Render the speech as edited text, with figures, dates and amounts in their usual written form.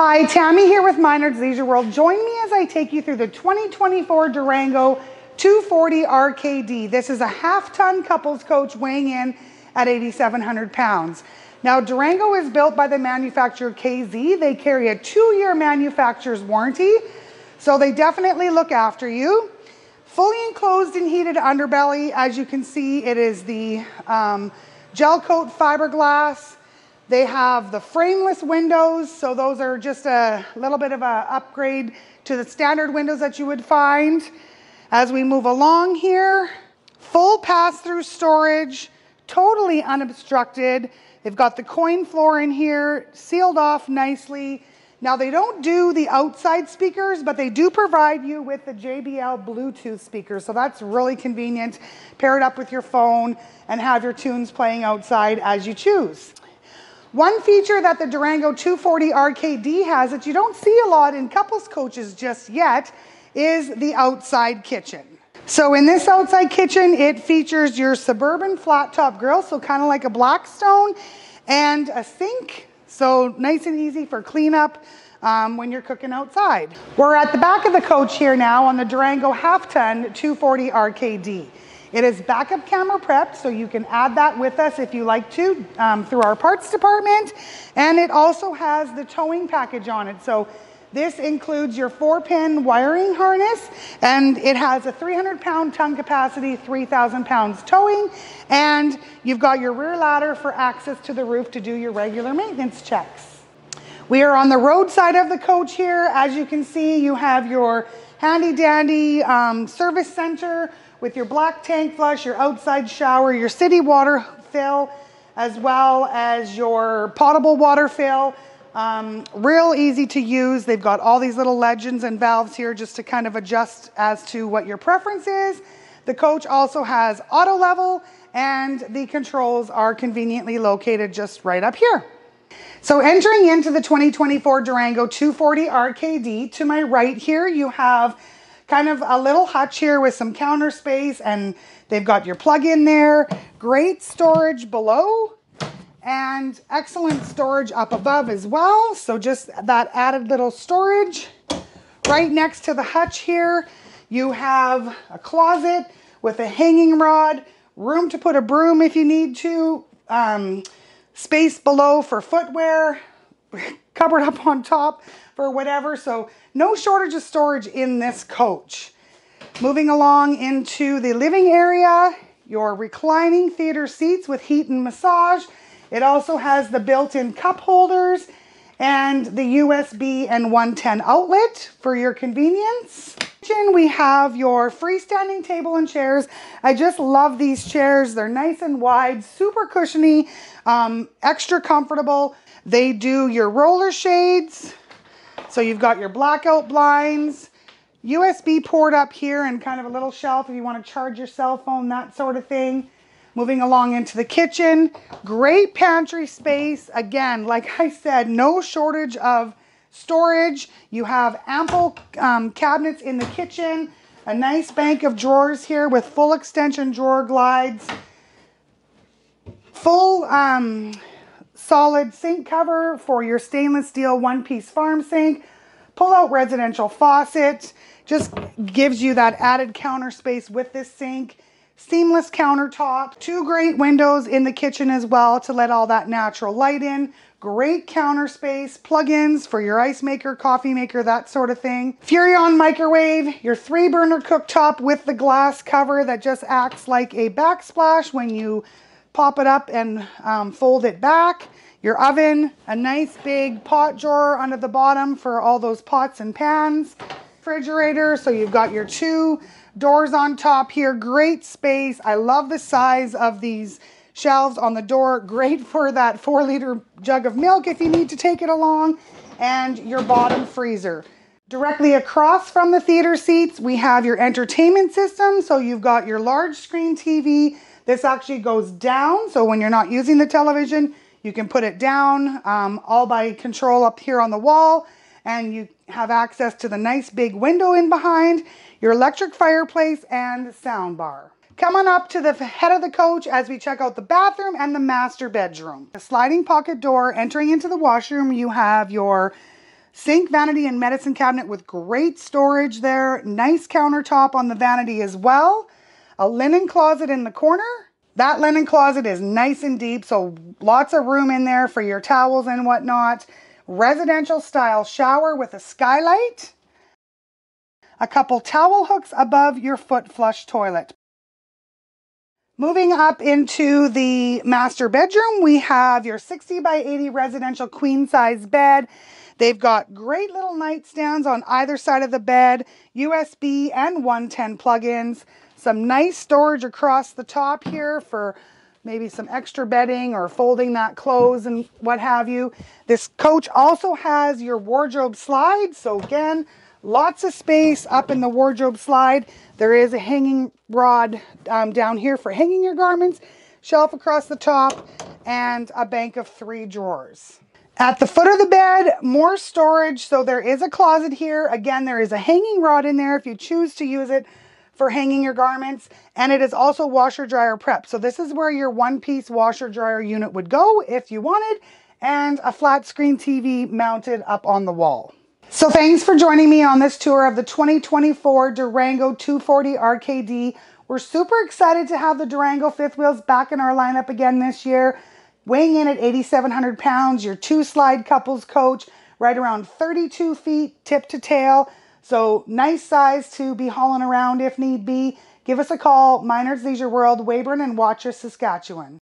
Hi, Tammy here with Minard's Leisure World. Join me as I take you through the 2024 Durango 240 RKD. This is a half-ton couples coach weighing in at 8,700 pounds. Now, Durango is built by the manufacturer KZ. They carry a 2-year manufacturer's warranty, so they definitely look after you. Fully enclosed and heated underbelly. As you can see, it is the gel coat fiberglass. They have the frameless windows, so those are just a little bit of an upgrade to the standard windows that you would find. As we move along here, full pass-through storage, totally unobstructed. They've got the coin floor in here, sealed off nicely. Now, they don't do the outside speakers, but they do provide you with the JBL Bluetooth speakers, so that's really convenient. Pair it up with your phone and have your tunes playing outside as you choose. One feature that the Durango 240 RKD has that you don't see a lot in couples coaches just yet is the outside kitchen. So in this outside kitchen, it features your Suburban flat top grill, so kind of like a Blackstone, and a sink, so nice and easy for cleanup when you're cooking outside. We're at the back of the coach here now on the Durango half-ton 240 RKD. It is backup camera prepped, so you can add that with us if you like to through our parts department. And it also has the towing package on it. So this includes your 4-pin wiring harness, and it has a 300-pound ton capacity, 3,000 pounds towing, and you've got your rear ladder for access to the roof to do your regular maintenance checks. We are on the road side of the coach here. As you can see, you have your handy-dandy service center with your black tank flush, your outside shower, your city water fill, as well as your potable water fill. Real easy to use. They've got all these little legends and valves here just to kind of adjust as to what your preference is. The coach also has auto level, and the controls are conveniently located just right up here. So entering into the 2024 Durango 240 RKD, to my right here, you have kind of a little hutch here with some counter space, and they've got your plug in there. Great storage below and excellent storage up above as well. So just that added little storage. Right next to the hutch here, you have a closet with a hanging rod, room to put a broom if you need to, space below for footwear, cupboard up on top for whatever. So no shortage of storage in this coach. Moving along into the living area, your reclining theater seats with heat and massage. It also has the built-in cup holders and the USB and 110 outlet for your convenience. We have your freestanding table and chairs. I just love these chairs. They're nice and wide, super cushiony, extra comfortable. They do your roller shades. So you've got your blackout blinds, USB port up here, and kind of a little shelf if you want to charge your cell phone, that sort of thing. Moving along into the kitchen, great pantry space. Again, like I said, no shortage of storage. You have ample cabinets in the kitchen, a nice bank of drawers here with full extension drawer glides, full solid sink cover for your stainless steel one-piece farm sink, pull-out residential faucet, just gives you that added counter space with this sink. Seamless countertop, 2 great windows in the kitchen as well to let all that natural light in. Great counter space, plug-ins for your ice maker, coffee maker, that sort of thing. Furion microwave, your 3-burner cooktop with the glass cover that just acts like a backsplash when you pop it up and fold it back. Your oven, a nice big pot drawer under the bottom for all those pots and pans. Refrigerator, so you've got your 2 doors on top here. Great space. I love the size of these shelves on the door. Great for that 4-liter jug of milk if you need to take it along. And your bottom freezer. Directly across from the theater seats, we have your entertainment system. So you've got your large screen TV. This actually goes down, so when you're not using the television, you can put it down, all by control up here on the wall. And you have access to the nice big window in behind, your electric fireplace, and sound bar. Come on up to the head of the coach as we check out the bathroom and the master bedroom. A sliding pocket door entering into the washroom. You have your Sink, vanity, and medicine cabinet with great storage there. Nice countertop on the vanity as well. A linen closet in the corner. That linen closet is nice and deep, so lots of room in there for your towels and whatnot. Residential style shower with a skylight. A couple towel hooks above your foot flush toilet. Moving up into the master bedroom, we have your 60 by 80 residential queen size bed. They've got great little nightstands on either side of the bed, USB and 110 plug-ins, some nice storage across the top here for maybe some extra bedding or folding that clothes and what have you. This coach also has your wardrobe slide, so again, lots of space up in the wardrobe slide. There is a hanging rod down here for hanging your garments, shelf across the top, and a bank of 3 drawers. At the foot of the bed, more storage. So there is a closet here. Again, there is a hanging rod in there if you choose to use it for hanging your garments. And it is also washer dryer prep. So this is where your one-piece washer dryer unit would go if you wanted, and a flat screen TV mounted up on the wall. So thanks for joining me on this tour of the 2024 Durango 240 RKD. We're super excited to have the Durango fifth wheels back in our lineup again this year. Weighing in at 8,700 pounds, your 2-slide couples coach, right around 32 feet tip to tail. So nice size to be hauling around if need be. Give us a call, Minard's Leisure World, Weyburn and Watrous, Saskatchewan.